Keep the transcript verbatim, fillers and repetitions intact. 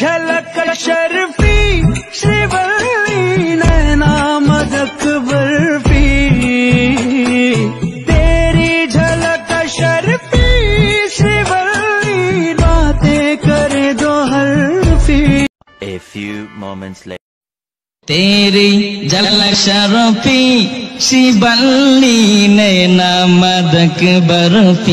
झलक शर्फी श्रीवल्ली नैना मदक बर्फी, तेरी झलक शर्फी श्रीवल्ली बातें कर दो हरफी। A few moments later. तेरी झलक शर्फी श्रीवल्ली नैना मदक बर्फी।